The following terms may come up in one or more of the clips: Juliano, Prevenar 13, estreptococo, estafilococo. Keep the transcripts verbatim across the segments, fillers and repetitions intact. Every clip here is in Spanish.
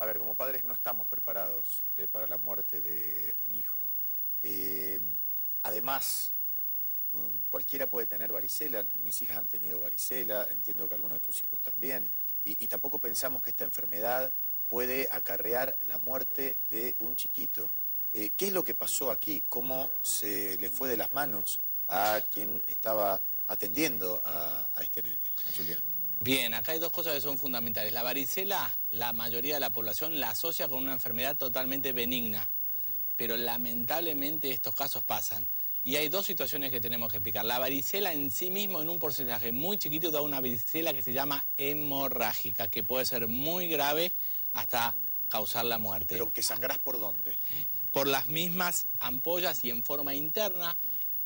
A ver, como padres no estamos preparados eh, para la muerte de un hijo. Eh, además, cualquiera puede tener varicela. Mis hijas han tenido varicela, entiendo que algunos de tus hijos también. Y, y tampoco pensamos que esta enfermedad puede acarrear la muerte de un chiquito. Eh, ¿Qué es lo que pasó aquí? ¿Cómo se le fue de las manos a quien estaba atendiendo a, a este nene, a Juliano? Bien, acá hay dos cosas que son fundamentales. La varicela, la mayoría de la población la asocia con una enfermedad totalmente benigna, pero lamentablemente estos casos pasan. Y hay dos situaciones que tenemos que explicar. La varicela en sí mismo, en un porcentaje muy chiquito, da una varicela que se llama hemorrágica, que puede ser muy grave hasta causar la muerte. ¿Pero que sangrás por dónde? Por las mismas ampollas y en forma interna.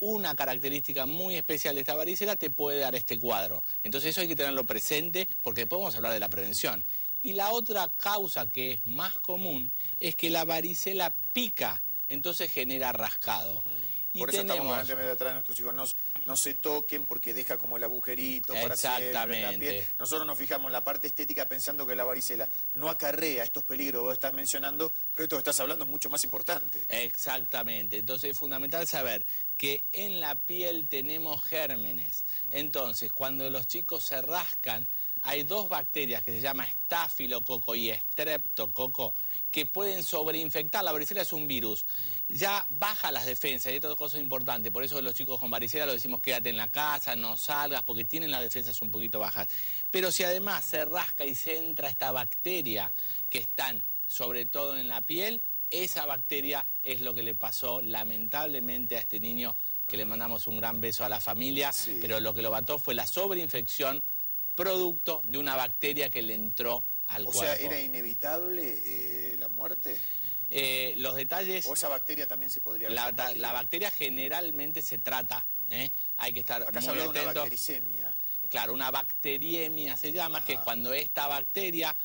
Una característica muy especial de esta varicela te puede dar este cuadro. Entonces eso hay que tenerlo presente porque después vamos a hablar de la prevención. Y la otra causa que es más común es que la varicela pica, entonces genera rascado. Y por eso tenemos... estamos delante atrás de nuestros hijos. No, no se toquen porque deja como el agujerito para exactamente. Hacer, la piel. Nosotros nos fijamos en la parte estética pensando que la varicela no acarrea estos peligros que vos estás mencionando, pero esto que estás hablando es mucho más importante. Exactamente. Entonces es fundamental saber que en la piel tenemos gérmenes. Entonces, cuando los chicos se rascan, hay dos bacterias que se llaman estafilococo y estreptococo que pueden sobreinfectar. La varicela es un virus. Ya baja las defensas y esto es cosa importante. Por eso los chicos con varicela lo decimos quédate en la casa, no salgas, porque tienen las defensas un poquito bajas. Pero si además se rasca y se entra esta bacteria que están sobre todo en la piel, esa bacteria es lo que le pasó lamentablemente a este niño, que le mandamos un gran beso a la familia, sí. Pero lo que lo mató fue la sobreinfección producto de una bacteria que le entró al cuerpo. O sea, ¿era inevitable eh, la muerte? Eh, los detalles... ¿O esa bacteria también se podría... La, la, la bacteria generalmente se trata, ¿eh? Hay que estar acá muy atentos. Acá se habla de una bactericemia. Claro, una bacteriemia se llama, ajá, que es cuando esta bacteria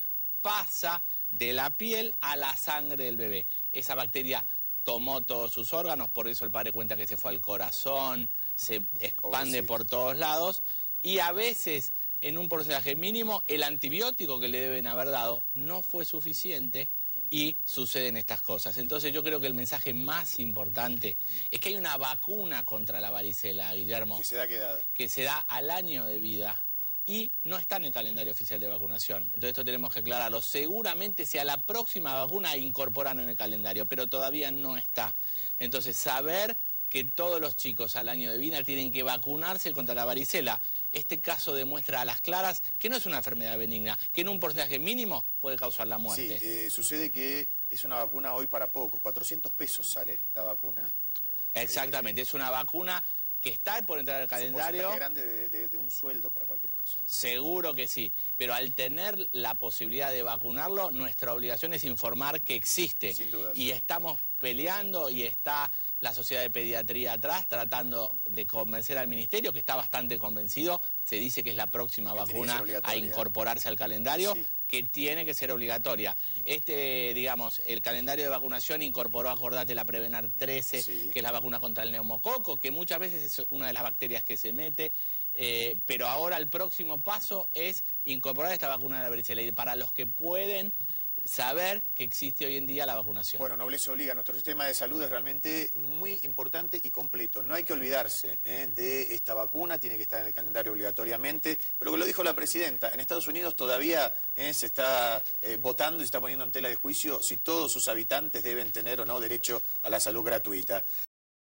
pasa de la piel a la sangre del bebé. Esa bacteria tomó todos sus órganos, por eso el padre cuenta que se fue al corazón, se expande por todos lados y a veces, en un porcentaje mínimo, el antibiótico que le deben haber dado no fue suficiente y suceden estas cosas. Entonces yo creo que el mensaje más importante es que hay una vacuna contra la varicela, Guillermo. ¿Que se da qué edad? Que se da al año de vida. Y no está en el calendario oficial de vacunación. Entonces esto tenemos que aclararlo. Seguramente sea la próxima vacuna incorporan en el calendario, pero todavía no está. Entonces saber que todos los chicos al año de vida tienen que vacunarse contra la varicela. Este caso demuestra a las claras que no es una enfermedad benigna, que en un porcentaje mínimo puede causar la muerte. Sí, eh, sucede que es una vacuna hoy para pocos. cuatrocientos pesos sale la vacuna. Exactamente, eh, es una vacuna que está por entrar al calendario. Es un porcentaje grande de, de, de un sueldo para cualquier persona. Seguro que sí, pero al tener la posibilidad de vacunarlo, nuestra obligación es informar que existe. Sin duda. Y sí, estamos peleando y está la Sociedad de Pediatría atrás tratando de convencer al Ministerio, que está bastante convencido, se dice que es la próxima que vacuna a incorporarse al calendario, sí, que tiene que ser obligatoria. Este, digamos, el calendario de vacunación incorporó, acordate, la Prevenar trece, sí, que es la vacuna contra el neumococo, que muchas veces es una de las bacterias que se mete, eh, pero ahora el próximo paso es incorporar esta vacuna de la varicela y para los que pueden saber que existe hoy en día la vacunación. Bueno, nobleza obliga. Nuestro sistema de salud es realmente muy importante y completo. No hay que olvidarse ¿eh? de esta vacuna, tiene que estar en el calendario obligatoriamente. Pero que lo dijo la presidenta, en Estados Unidos todavía ¿eh? se está eh, votando y se está poniendo en tela de juicio si todos sus habitantes deben tener o no derecho a la salud gratuita.